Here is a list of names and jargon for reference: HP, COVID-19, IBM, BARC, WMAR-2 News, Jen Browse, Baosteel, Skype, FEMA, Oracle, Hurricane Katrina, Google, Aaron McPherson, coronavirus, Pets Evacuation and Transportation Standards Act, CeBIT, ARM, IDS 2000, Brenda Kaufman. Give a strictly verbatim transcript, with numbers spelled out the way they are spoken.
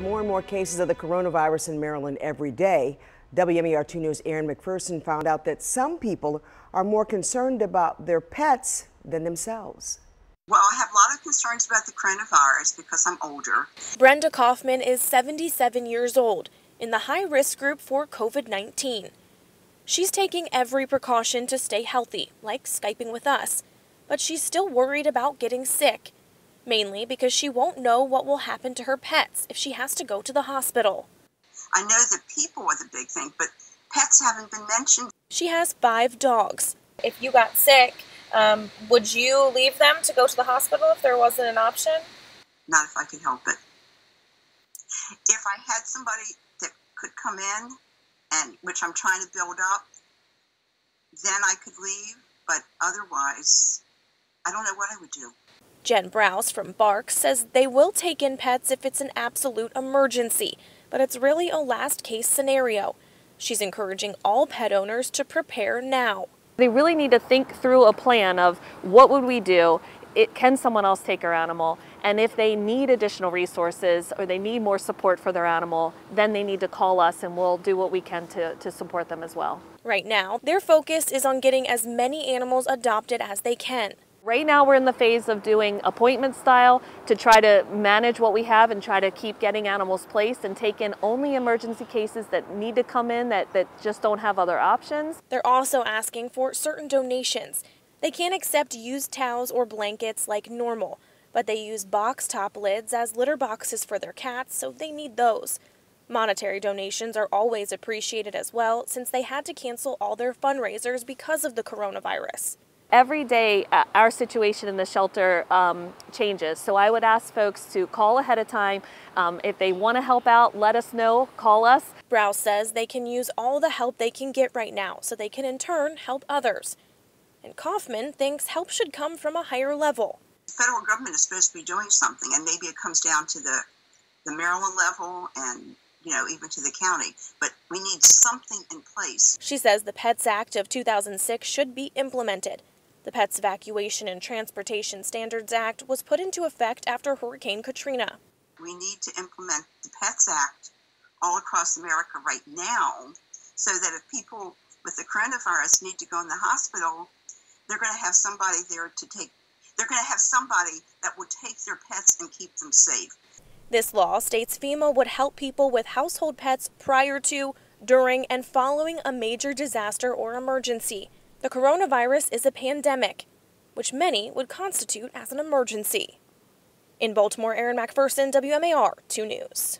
have more and more cases of the coronavirus in Maryland every day. W M A R two News' Aaron McPherson found out that some people are more concerned about their pets than themselves. Well, I have a lot of concerns about the coronavirus because I'm older. Brenda Kaufman is seventy-seven years old, in the high-risk group for COVID nineteen. She's taking every precaution to stay healthy, like Skyping with us, but she's still worried about getting sick, mainly because she won't know what will happen to her pets if she has to go to the hospital. I know that people are the big thing, but pets haven't been mentioned. She has five dogs. If you got sick, um, would you leave them to go to the hospital if there wasn't an option? Not if I could help it. If I had somebody that could come in, and which I'm trying to build up, then I could leave, but otherwise, I don't know what I would do. Jen Browse from BARC says they will take in pets if it's an absolute emergency, but it's really a last-case scenario. She's encouraging all pet owners to prepare now. They really need to think through a plan of what would we do, it, can someone else take our animal, and if they need additional resources or they need more support for their animal, then they need to call us and we'll do what we can to, to support them as well. Right now, their focus is on getting as many animals adopted as they can. Right now we're in the phase of doing appointment style to try to manage what we have and try to keep getting animals placed and take in only emergency cases that need to come in that, that just don't have other options. They're also asking for certain donations. They can't accept used towels or blankets like normal, but they use box top lids as litter boxes for their cats, so they need those. Monetary donations are always appreciated as well, since they had to cancel all their fundraisers because of the coronavirus. Every day, uh, our situation in the shelter um, changes, so I would ask folks to call ahead of time. Um, if they want to help out, let us know, call us. Browse says they can use all the help they can get right now, so they can in turn help others. And Kaufman thinks help should come from a higher level. The federal government is supposed to be doing something, and maybe it comes down to the, the Maryland level and, you know, even to the county, but we need something in place. She says the Pets Act of two thousand six should be implemented. The Pets Evacuation and Transportation Standards Act was put into effect after Hurricane Katrina. We need to implement the Pets Act all across America right now so that if people with the coronavirus need to go in the hospital, they're going to have somebody there to take, they're going to have somebody that will take their pets and keep them safe. This law states FEMA would help people with household pets prior to, during, and following a major disaster or emergency. The coronavirus is a pandemic, which many would constitute as an emergency. In Baltimore, Aaron McPherson, W M A R two News.